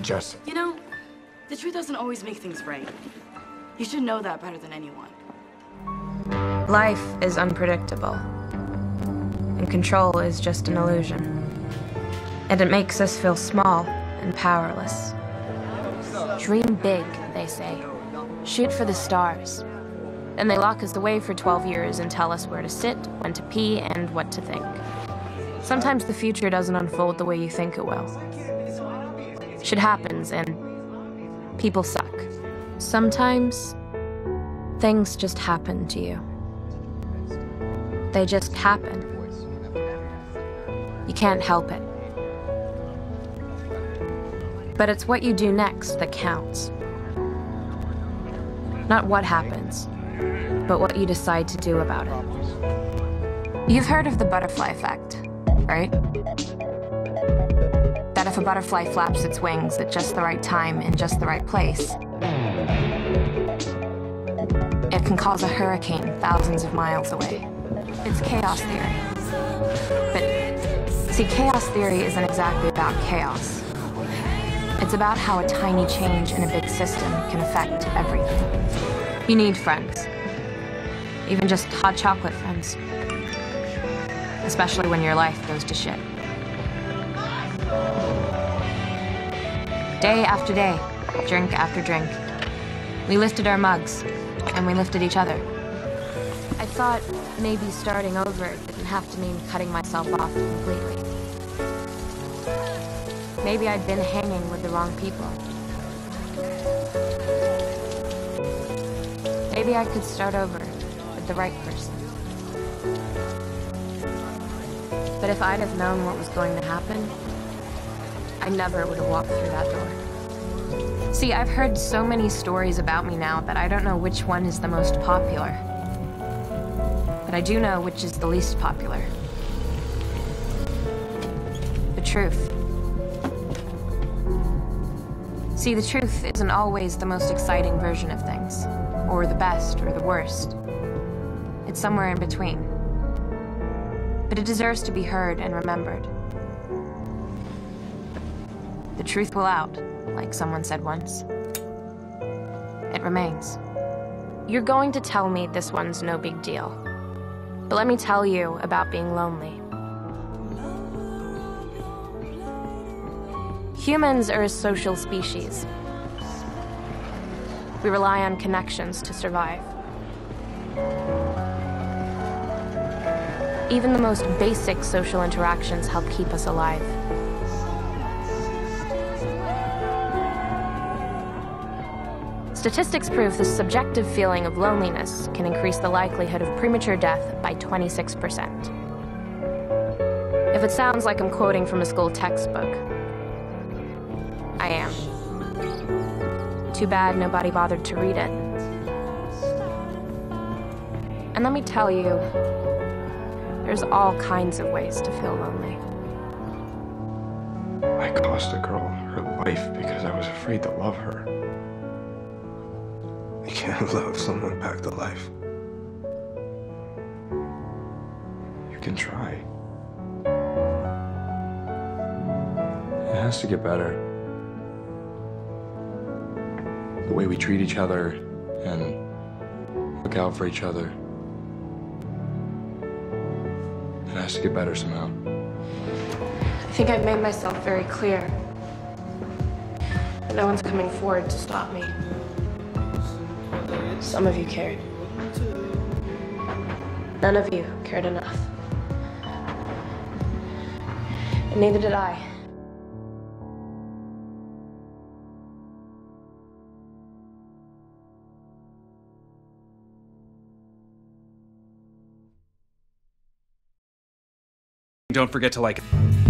Jess. You know, the truth doesn't always make things right. You should know that better than anyone. Life is unpredictable, and control is just an illusion. And it makes us feel small and powerless. Dream big, they say. Shoot for the stars. And they lock us away for 12 years and tell us where to sit, when to pee, and what to think. Sometimes the future doesn't unfold the way you think it will. Shit happens, and people suck. Sometimes things just happen to you. They just happen. You can't help it. But it's what you do next that counts. Not what happens, but what you decide to do about it. You've heard of the butterfly effect, right? That if a butterfly flaps its wings at just the right time in just the right place, it can cause a hurricane thousands of miles away. It's chaos theory. But see, chaos theory isn't exactly about chaos. It's about how a tiny change in a big system can affect everything. You need friends. Even just hot chocolate friends. Especially when your life goes to shit. Day after day, drink after drink. We lifted our mugs, and we lifted each other. I thought maybe starting over didn't have to mean cutting myself off completely. Maybe I'd been hanging with the wrong people. Maybe I could start over with the right person. But if I'd have known what was going to happen, I never would have walked through that door. See, I've heard so many stories about me now that I don't know which one is the most popular. But I do know which is the least popular. The truth. See, the truth isn't always the most exciting version of things, or the best, or the worst. It's somewhere in between. But it deserves to be heard and remembered. The truth will out, like someone said once. It remains. You're going to tell me this one's no big deal. But let me tell you about being lonely. Humans are a social species. We rely on connections to survive. Even the most basic social interactions help keep us alive. Statistics prove the subjective feeling of loneliness can increase the likelihood of premature death by 26%. If it sounds like I'm quoting from a school textbook, I am. Too bad nobody bothered to read it. And let me tell you, there's all kinds of ways to feel lonely. I cost a girl her life because I was afraid to love her. You can't love someone back to life. You can try. It has to get better. The way we treat each other and look out for each other. It has to get better somehow. I think I've made myself very clear. No one's coming forward to stop me. Some of you cared. None of you cared enough. And neither did I. Don't forget to like it.